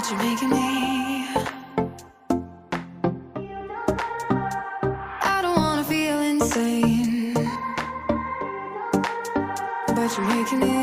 that you're making me. I don't wanna feel insane, but you're making me.